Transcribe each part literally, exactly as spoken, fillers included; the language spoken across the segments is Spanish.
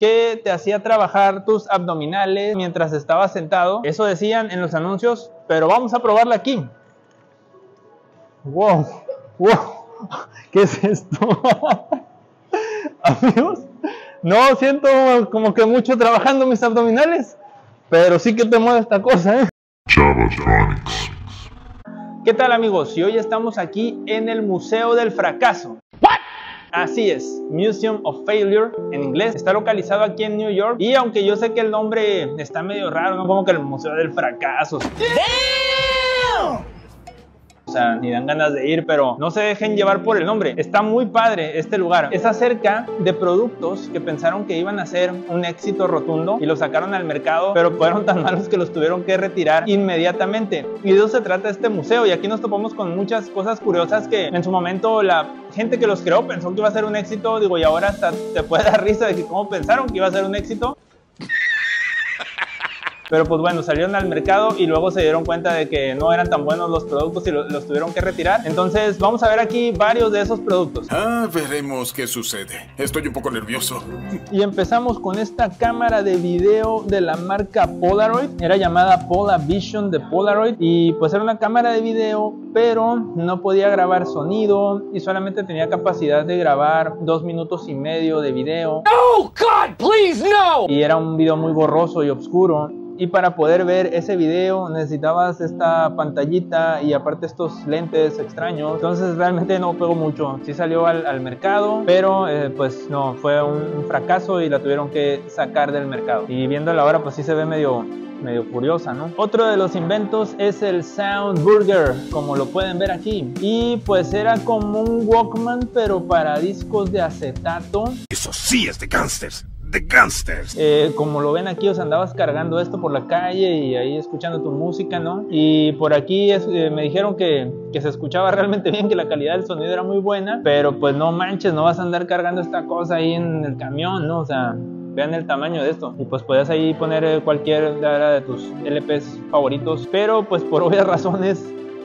que te hacía trabajar tus abdominales mientras estabas sentado. Eso decían en los anuncios, pero vamos a probarla aquí. Wow, wow, ¿qué es esto? Amigos, no siento como que mucho trabajando mis abdominales, pero sí que te mueve esta cosa, ¿eh? Chavatronix. ¿Qué tal, amigos? Y hoy estamos aquí en el Museo del Fracaso. ¿What? Así es, Museum of Failure en inglés. Está localizado aquí en New York. Y aunque yo sé que el nombre está medio raro, ¿no? Como que el Museo del Fracaso. ¡Damn! O sea, ni dan ganas de ir, pero no se dejen llevar por el nombre. Está muy padre este lugar. Es acerca de productos que pensaron que iban a ser un éxito rotundo y los sacaron al mercado, pero fueron tan malos que los tuvieron que retirar inmediatamente. Y de eso se trata este museo. Y aquí nos topamos con muchas cosas curiosas que en su momento la gente que los creó pensó que iba a ser un éxito. Digo, y ahora hasta te puede dar risa de que cómo pensaron que iba a ser un éxito. Pero pues bueno, salieron al mercado y luego se dieron cuenta de que no eran tan buenos los productos y los tuvieron que retirar. Entonces vamos a ver aquí varios de esos productos. Ah, veremos qué sucede. Estoy un poco nervioso. Y empezamos con esta cámara de video de la marca Polaroid. Era llamada Polavision de Polaroid. Y pues era una cámara de video, pero no podía grabar sonido y solamente tenía capacidad de grabar dos minutos y medio de video. ¡No, God, please, no! Y era un video muy borroso y oscuro. Y para poder ver ese video necesitabas esta pantallita y aparte estos lentes extraños. Entonces realmente no pegó mucho. Sí salió al, al mercado, pero eh, pues no, fue un, un fracaso y la tuvieron que sacar del mercado. Y viéndola ahora pues sí se ve medio... medio curiosa, ¿no? Otro de los inventos es el Sound Burger, como lo pueden ver aquí. Y pues era como un Walkman, pero para discos de acetato. Eso sí es de gangsters. The Gangsters. Eh, como lo ven aquí, os andabas cargando esto por la calle y ahí escuchando tu música, ¿no? Y por aquí es, eh, me dijeron que, que se escuchaba realmente bien, que la calidad del sonido era muy buena, pero pues no manches, no vas a andar cargando esta cosa ahí en el camión, ¿no? O sea, vean el tamaño de esto. Y pues podías ahí poner cualquier de tus L Pes favoritos, pero pues por obvias razones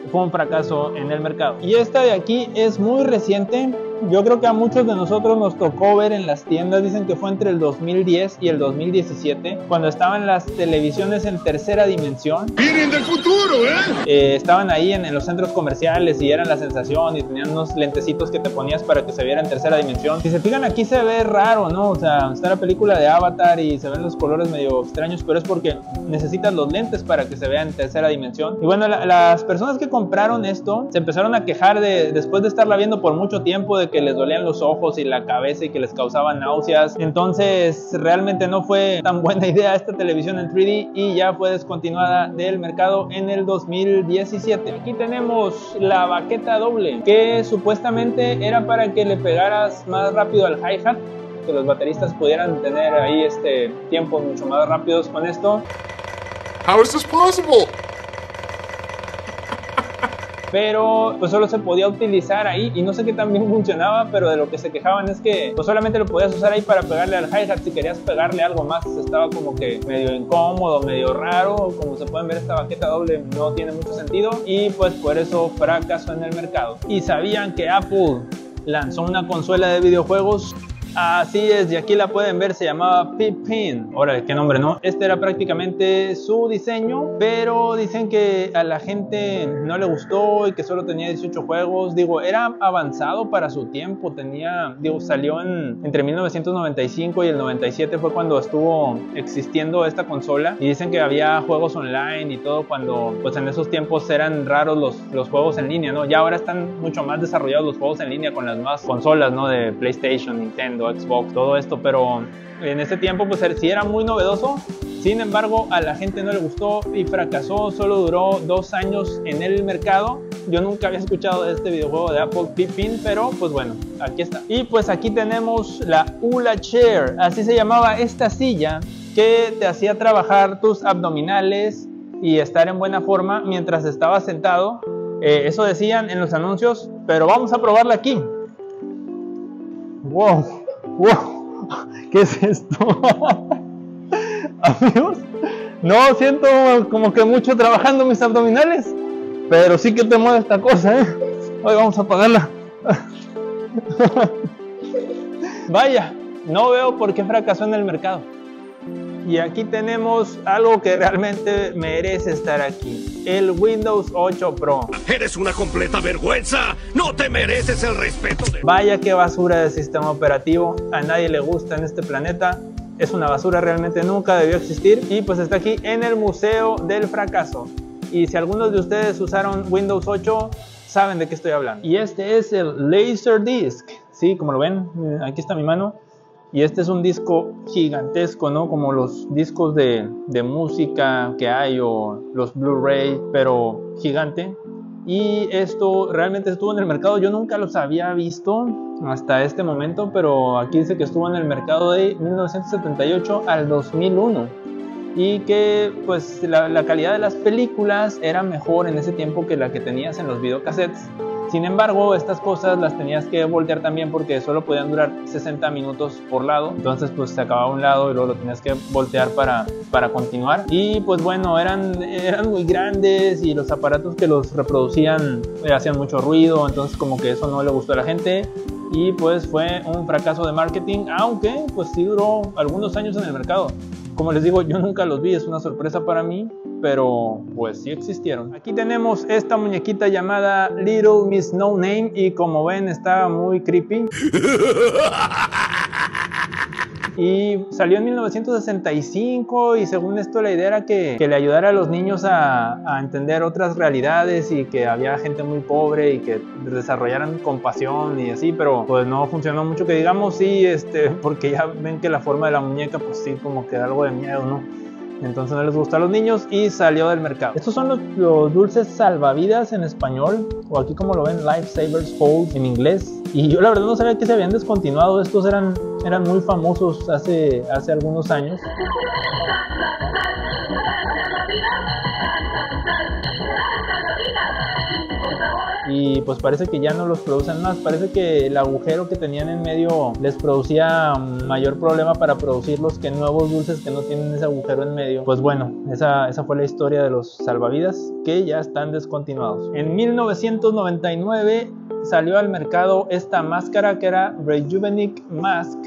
fue un fracaso en el mercado. Y esta de aquí es muy reciente. Yo creo que a muchos de nosotros nos tocó ver en las tiendas, dicen que fue entre el dos mil diez y el dos mil diecisiete, cuando estaban las televisiones en tercera dimensión. ¡Vienen del futuro, eh! eh estaban ahí en, en los centros comerciales y eran la sensación y tenían unos lentecitos que te ponías para que se viera en tercera dimensión. Si se fijan, aquí se ve raro, ¿no? O sea, está la película de Avatar y se ven los colores medio extraños, pero es porque necesitas los lentes para que se vea en tercera dimensión. Y bueno, la, las personas que compraron esto se empezaron a quejar de, después de estarla viendo por mucho tiempo, de que les dolían los ojos y la cabeza y que les causaban náuseas. Entonces realmente no fue tan buena idea esta televisión en tres D y ya fue descontinuada del mercado en el dos mil diecisiete. Aquí tenemos la baqueta doble, que supuestamente era para que le pegaras más rápido al hi-hat, que los bateristas pudieran tener ahí este tiempo mucho más rápidos con esto. How is this possible? Pero pues solo se podía utilizar ahí y no sé qué tan bien funcionaba, pero de lo que se quejaban es que pues solamente lo podías usar ahí para pegarle al hi-hat. Si querías pegarle algo más estaba como que medio incómodo, medio raro. Como se pueden ver, esta baqueta doble no tiene mucho sentido y pues por eso fracasó en el mercado. ¿Y sabían que Apple lanzó una consola de videojuegos? Así es, y aquí la pueden ver, se llamaba Pippin. Ahora, qué nombre, ¿no? Este era prácticamente su diseño, pero dicen que a la gente no le gustó y que solo tenía dieciocho juegos. Digo, era avanzado para su tiempo, tenía, digo, salió en, entre mil novecientos noventa y cinco y el noventa y siete fue cuando estuvo existiendo esta consola. Y dicen que había juegos online y todo cuando, pues en esos tiempos eran raros los, los juegos en línea, ¿no? Ya ahora están mucho más desarrollados los juegos en línea con las nuevas consolas, ¿no? De PlayStation, Nintendo, Xbox, todo esto, pero en ese tiempo pues sí era muy novedoso. Sin embargo, a la gente no le gustó y fracasó. Solo duró dos años en el mercado. Yo nunca había escuchado de este videojuego de Apple Pippin, pero pues bueno, aquí está. Y pues aquí tenemos la Ula Chair, así se llamaba esta silla que te hacía trabajar tus abdominales y estar en buena forma mientras estabas sentado. Eh, eso decían en los anuncios, pero vamos a probarla aquí. Wow. Wow, ¿qué es esto? Amigos, no siento como que mucho trabajando mis abdominales, pero sí que te mueve esta cosa, ¿eh? Hoy vamos a apagarla. Vaya, No veo por qué fracasó en el mercado. Y aquí tenemos algo que realmente merece estar aquí. El Windows ocho Pro. ¡Eres una completa vergüenza! ¡No te mereces el respeto! De... Vaya qué basura de sistema operativo. A nadie le gusta en este planeta. Es una basura, realmente nunca debió existir. Y pues está aquí en el Museo del Fracaso. Y si algunos de ustedes usaron Windows ocho, saben de qué estoy hablando. Y este es el LaserDisc. Sí, como lo ven, aquí está mi mano. Y este es un disco gigantesco, ¿no? Como los discos de, de música que hay o los Blu-ray, pero gigante. Y esto realmente estuvo en el mercado. Yo nunca los había visto hasta este momento, pero aquí dice que estuvo en el mercado de mil novecientos setenta y ocho al dos mil uno. Y que pues la, la calidad de las películas era mejor en ese tiempo que la que tenías en los videocassettes. Sin embargo, estas cosas las tenías que voltear también porque solo podían durar sesenta minutos por lado. Entonces pues se acababa un lado y luego lo tenías que voltear para, para continuar. Y pues bueno, eran, eran muy grandes y los aparatos que los reproducían hacían mucho ruido. Entonces como que eso no le gustó a la gente. Y pues fue un fracaso de marketing, aunque pues sí duró algunos años en el mercado. Como les digo, yo nunca los vi, es una sorpresa para mí, pero pues sí existieron. Aquí tenemos esta muñequita llamada Little Miss No Name y como ven está muy creepy. Y salió en mil novecientos sesenta y cinco y según esto la idea era que, que le ayudara a los niños a, a entender otras realidades y que había gente muy pobre y que desarrollaran compasión y así, pero pues no funcionó mucho que digamos, sí, este, porque ya ven que la forma de la muñeca pues sí como que da algo de miedo, ¿no? Entonces no les gusta a los niños y salió del mercado. Estos son los, los dulces salvavidas en español, o aquí como lo ven, Lifesavers Holes en inglés. Y yo la verdad no sabía que se habían descontinuado. Estos eran, eran muy famosos hace, hace algunos años. Y pues parece que ya no los producen más. Parece que el agujero que tenían en medio les producía mayor problema para producirlos que nuevos dulces que no tienen ese agujero en medio. Pues bueno, esa, esa fue la historia de los salvavidas que ya están descontinuados. En mil novecientos noventa y nueve salió al mercado esta máscara que era Rejuvenic Mask.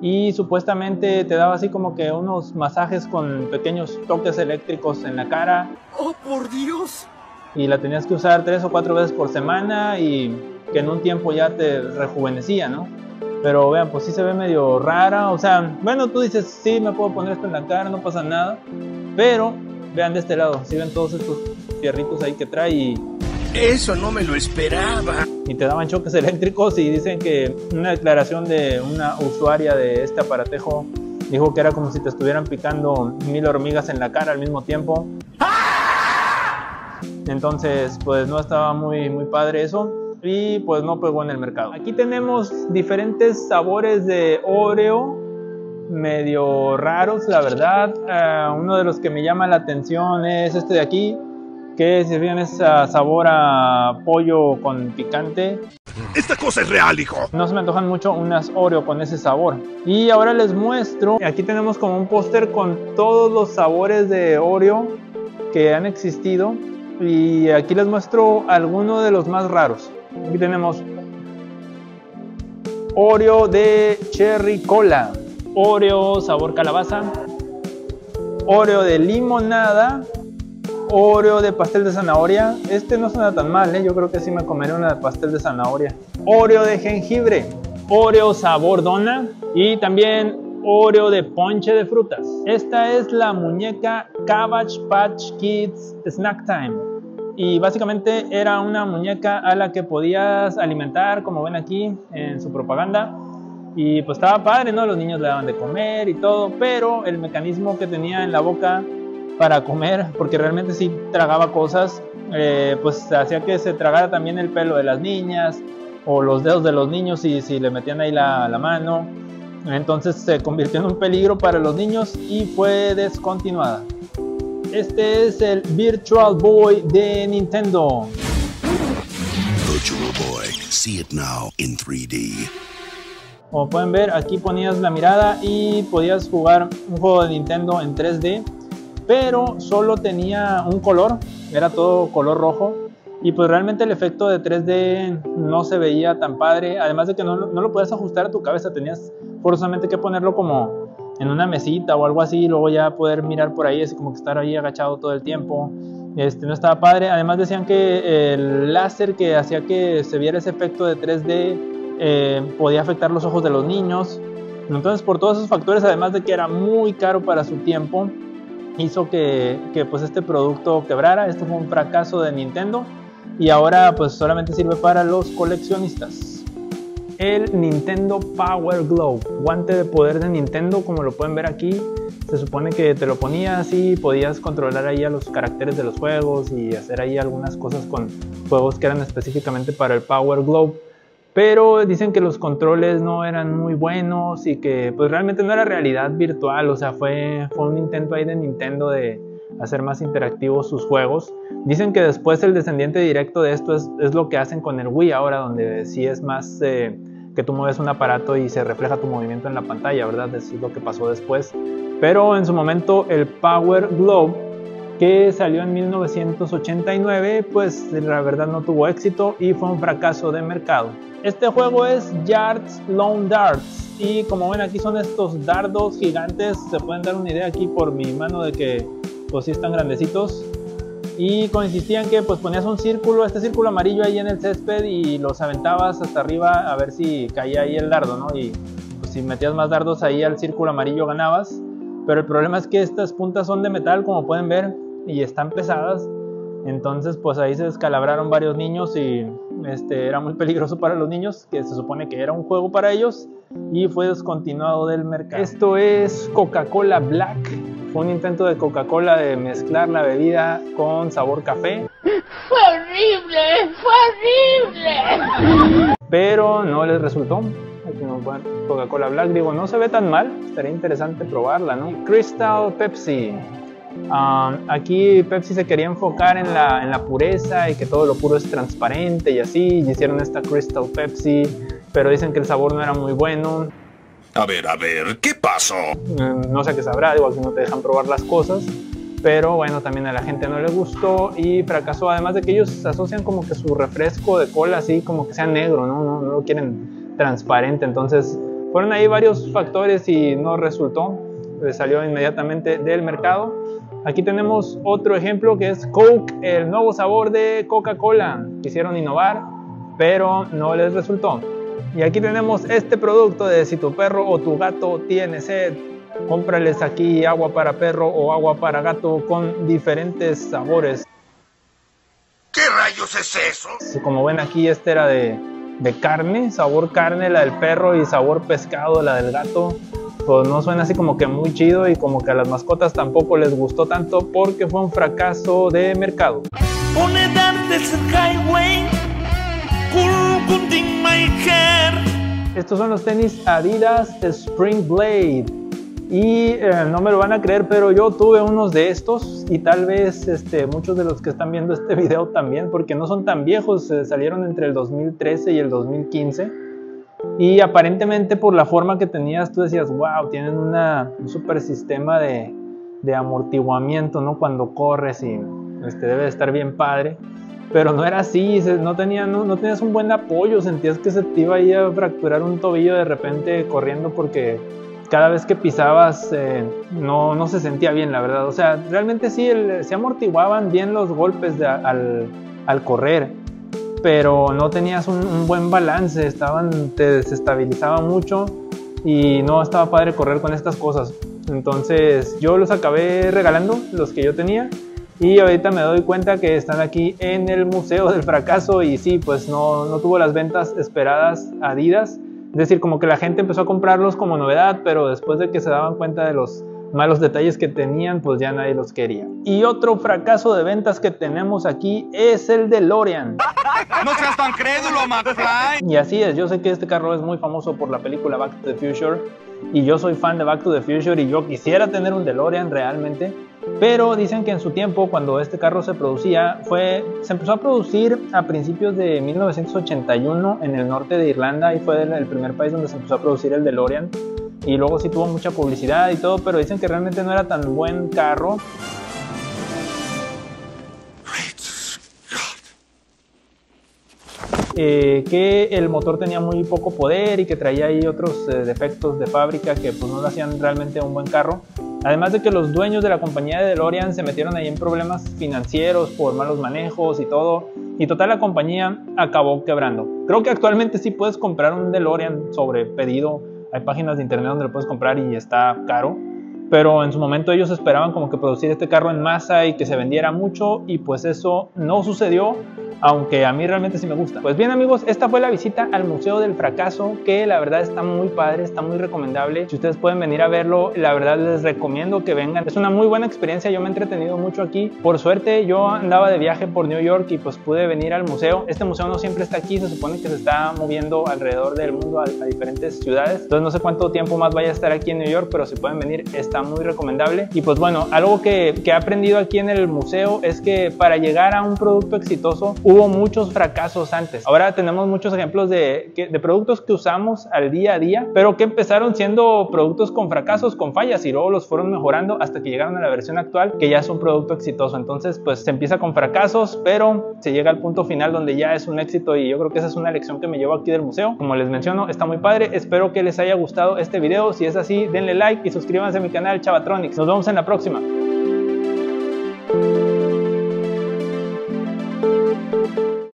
Y supuestamente te daba así como que unos masajes con pequeños toques eléctricos en la cara. ¡Oh, por Dios! Y la tenías que usar tres o cuatro veces por semana y que en un tiempo ya te rejuvenecía, ¿no? Pero vean, pues sí se ve medio rara, o sea, bueno, tú dices, sí, me puedo poner esto en la cara, no pasa nada. Pero vean de este lado, si ¿sí ven todos estos fierritos ahí que trae y... ¡Eso no me lo esperaba! Y te daban choques eléctricos y dicen que una declaración de una usuaria de este aparatejo dijo que era como si te estuvieran picando mil hormigas en la cara al mismo tiempo. Entonces pues no estaba muy, muy padre eso y pues no pegó en el mercado. Aquí tenemos diferentes sabores de Oreo, medio raros la verdad. Uh, uno de los que me llama la atención es este de aquí, que si bien es uh, sabor a pollo con picante. Esta cosa es real, hijo. No se me antojan mucho unas Oreo con ese sabor. Y ahora les muestro, aquí tenemos como un póster con todos los sabores de Oreo que han existido. Y aquí les muestro algunos de los más raros. Aquí tenemos Oreo de cherry cola, Oreo sabor calabaza, Oreo de limonada, Oreo de pastel de zanahoria. Este no suena tan mal, ¿eh? Yo creo que sí me comeré una de pastel de zanahoria. Oreo de jengibre, Oreo sabor dona y también Oreo de ponche de frutas. Esta es la muñeca Cabbage Patch Kids Snack Time. Y básicamente era una muñeca a la que podías alimentar, como ven aquí en su propaganda. Y pues estaba padre, ¿no? Los niños le daban de comer y todo, pero el mecanismo que tenía en la boca para comer, porque realmente sí tragaba cosas, eh, pues hacía que se tragara también el pelo de las niñas o los dedos de los niños si, si le metían ahí la, la mano. Entonces se convirtió en un peligro para los niños y fue descontinuada. Este es el Virtual Boy de Nintendo. Virtual Boy, see it now in tres D. Como pueden ver, aquí ponías la mirada y podías jugar un juego de Nintendo en tres D, pero solo tenía un color, era todo color rojo. Y pues realmente el efecto de tres D no se veía tan padre, además de que no, no lo podías ajustar a tu cabeza, tenías forzosamente que ponerlo como en una mesita o algo así, y luego ya poder mirar por ahí, así como que estar ahí agachado todo el tiempo. Este, no estaba padre. Además decían que el láser que hacía que se viera ese efecto de tres D eh, podía afectar los ojos de los niños. Entonces, por todos esos factores, además de que era muy caro para su tiempo, hizo que, que pues este producto quebrara. Esto fue un fracaso de Nintendo y ahora pues solamente sirve para los coleccionistas. El Nintendo Power Glove, guante de poder de Nintendo, como lo pueden ver aquí. Se supone que te lo ponías y podías controlar ahí a los caracteres de los juegos y hacer ahí algunas cosas con juegos que eran específicamente para el Power Glove, pero dicen que los controles no eran muy buenos y que pues realmente no era realidad virtual. O sea, fue, fue un intento ahí de Nintendo de hacer más interactivos sus juegos. Dicen que después el descendiente directo de esto es, es lo que hacen con el Wii ahora, donde sí es más eh, que tú mueves un aparato y se refleja tu movimiento en la pantalla, ¿verdad? Eso es lo que pasó después. Pero en su momento el Power Glove, que salió en mil novecientos ochenta y nueve, pues la verdad no tuvo éxito y fue un fracaso de mercado. Este juego es Yards Lawn Darts y como ven aquí son estos dardos gigantes. Se pueden dar una idea aquí por mi mano de que pues sí están grandecitos, y consistían que pues ponías un círculo, este círculo amarillo ahí en el césped, y los aventabas hasta arriba a ver si caía ahí el dardo, ¿no? Y pues, si metías más dardos ahí al círculo amarillo ganabas. Pero el problema es que estas puntas son de metal, como pueden ver, y están pesadas. Entonces pues ahí se descalabraron varios niños y este, era muy peligroso para los niños, que se supone que era un juego para ellos, y fue descontinuado del mercado. Esto es Coca-Cola Black. Fue un intento de Coca-Cola de mezclar la bebida con sabor café. ¡Fue horrible! ¡Fue horrible! Pero no les resultó. Coca-Cola Black, digo, no se ve tan mal. Estaría interesante probarla, ¿no? Crystal Pepsi. Um, aquí Pepsi se quería enfocar en la, en la pureza y que todo lo puro es transparente y así. Y hicieron esta Crystal Pepsi, pero dicen que el sabor no era muy bueno. A ver, a ver, ¿qué pasó? No sé qué sabrá, digo, aquí no te dejan probar las cosas. Pero bueno, también a la gente no le gustó y fracasó. Además de que ellos asocian como que su refresco de cola así como que sea negro, ¿no? No, no lo quieren transparente. Entonces fueron ahí varios factores y no resultó. Salió inmediatamente del mercado. Aquí tenemos otro ejemplo que es Coke, el nuevo sabor de Coca-Cola. Quisieron innovar, pero no les resultó. Y aquí tenemos este producto de si tu perro o tu gato tiene sed, cómprales aquí agua para perro o agua para gato con diferentes sabores. ¿Qué rayos es eso? Como ven aquí, este era de, de carne, sabor carne la del perro y sabor pescado la del gato. Pues no suena así como que muy chido y como que a las mascotas tampoco les gustó tanto porque fue un fracaso de mercado. Estos son los tenis Adidas Spring Blade y eh, no me lo van a creer, pero yo tuve unos de estos y tal vez este, muchos de los que están viendo este video también, porque no son tan viejos. Eh, salieron entre el dos mil trece y el dos mil quince y aparentemente por la forma que tenías tú decías, wow, tienen una, un super sistema de, de amortiguamiento, ¿no? Cuando corres y este, debe de estar bien padre. Pero no era así, no, tenía, no, no tenías un buen apoyo, sentías que se te iba ahí a fracturar un tobillo de repente corriendo porque cada vez que pisabas eh, no, no se sentía bien, la verdad. O sea, realmente sí, el, se amortiguaban bien los golpes de, al, al correr, pero no tenías un, un buen balance, estaban, te desestabilizaba mucho y no estaba padre correr con estas cosas. Entonces yo los acabé regalando, los que yo tenía. Y ahorita me doy cuenta que están aquí en el Museo del Fracaso y sí, pues no, no tuvo las ventas esperadas Adidas. Es decir, como que la gente empezó a comprarlos como novedad, pero después de que se daban cuenta de los malos detalles que tenían, pues ya nadie los quería. Y otro fracaso de ventas que tenemos aquí es el DeLorean. No seas tan crédulo, McFly. Y así es, yo sé que este carro es muy famoso por la película Back to the Future y yo soy fan de Back to the Future y yo quisiera tener un DeLorean realmente. Pero dicen que en su tiempo, cuando este carro se producía, fue, se empezó a producir a principios de mil novecientos ochenta y uno en el norte de Irlanda y fue el primer país donde se empezó a producir el DeLorean. Y luego sí tuvo mucha publicidad y todo, pero dicen que realmente no era tan buen carro. eh, que el motor tenía muy poco poder y que traía ahí otros eh, defectos de fábrica que pues no le hacían realmente un buen carro. Además de que los dueños de la compañía de DeLorean se metieron ahí en problemas financieros por malos manejos y todo. Y total, la compañía acabó quebrando. Creo que actualmente sí puedes comprar un DeLorean sobre pedido. Hay páginas de internet donde lo puedes comprar y está caro. Pero en su momento ellos esperaban como que producir este carro en masa y que se vendiera mucho, y pues eso no sucedió, aunque a mí realmente sí me gusta. Pues bien amigos, esta fue la visita al Museo del Fracaso, que la verdad está muy padre, está muy recomendable. Si ustedes pueden venir a verlo, la verdad les recomiendo que vengan. Es una muy buena experiencia, yo me he entretenido mucho aquí. Por suerte yo andaba de viaje por New York y pues pude venir al museo. Este museo no siempre está aquí, se supone que se está moviendo alrededor del mundo a, a diferentes ciudades. Entonces no sé cuánto tiempo más vaya a estar aquí en New York, pero si pueden venir, está muy recomendable. Y pues bueno, algo que, que he aprendido aquí en el museo es que para llegar a un producto exitoso hubo muchos fracasos antes. Ahora tenemos muchos ejemplos de, de productos que usamos al día a día, pero que empezaron siendo productos con fracasos, con fallas, y luego los fueron mejorando hasta que llegaron a la versión actual, que ya es un producto exitoso. Entonces pues se empieza con fracasos, pero se llega al punto final donde ya es un éxito, y yo creo que esa es una lección que me llevo aquí del museo. Como les menciono, está muy padre. Espero que les haya gustado este video. Si es así, denle like y suscríbanse a mi canal Chavatronix. Nos vemos en la próxima.